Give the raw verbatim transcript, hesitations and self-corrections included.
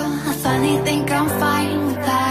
I finally think I'm fine with that.